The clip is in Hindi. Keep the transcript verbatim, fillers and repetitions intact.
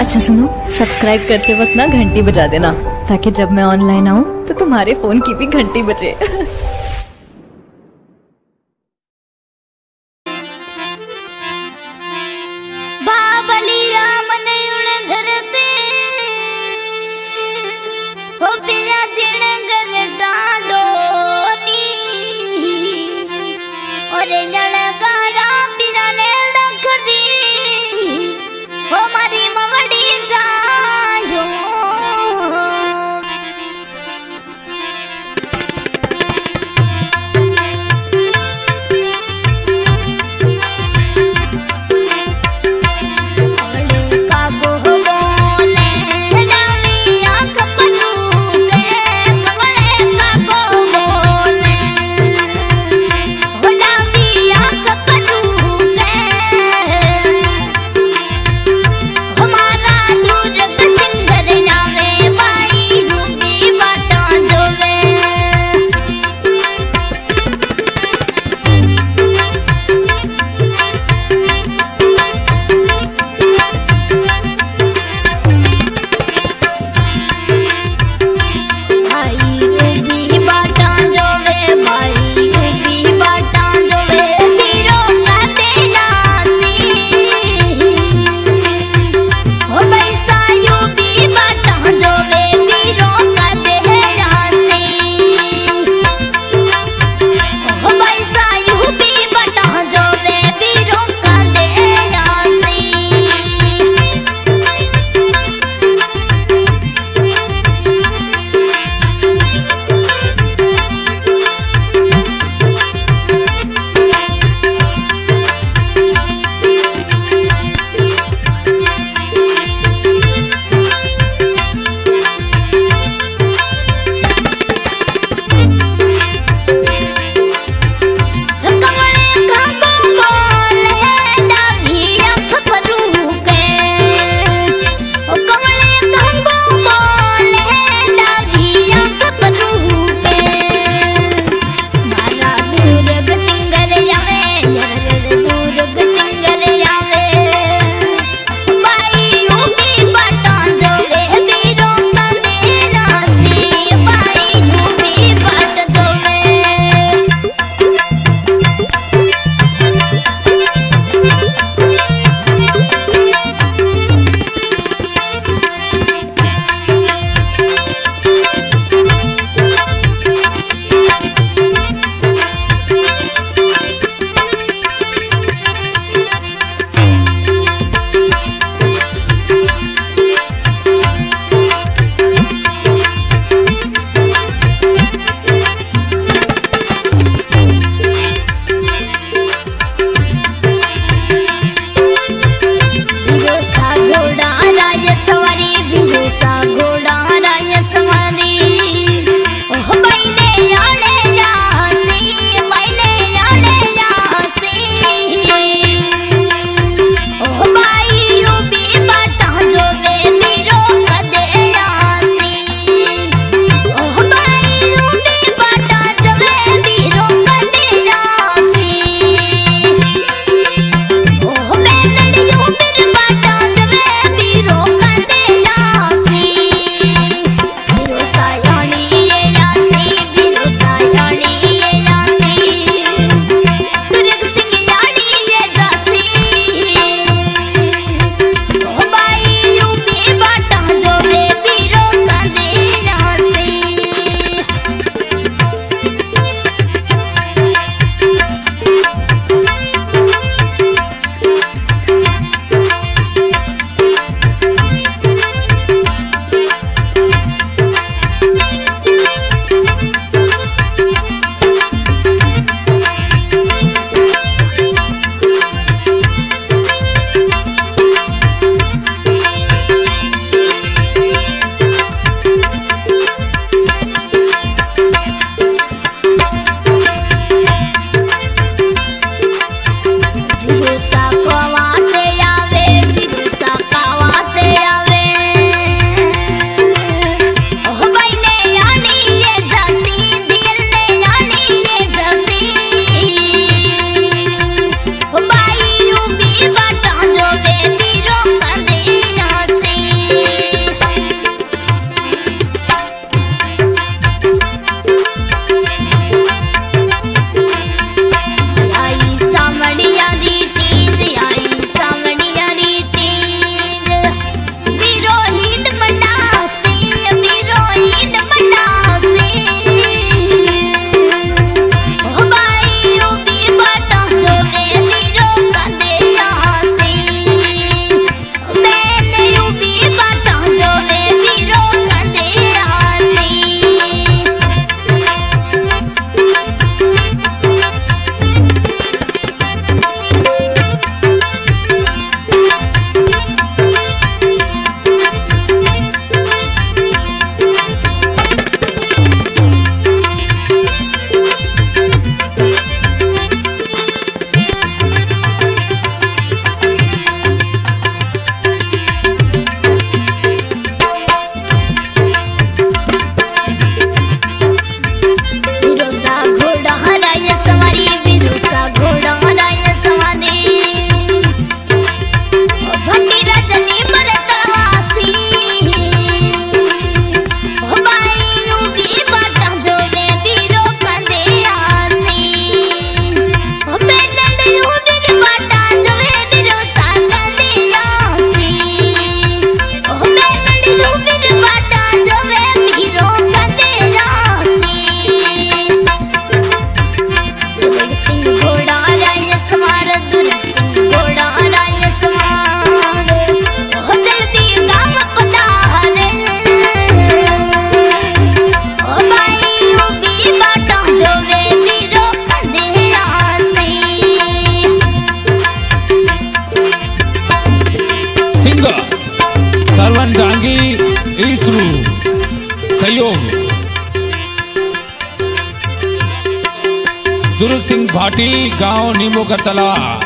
अच्छा सुनो, सब्सक्राइब करते वक्त ना घंटी बजा देना, ताकि जब मैं ऑनलाइन आऊँ तो तुम्हारे फोन की भी घंटी बजे। ईशरु सहयोग दुरु सिंह भाटी गांव नीमों का तलाब।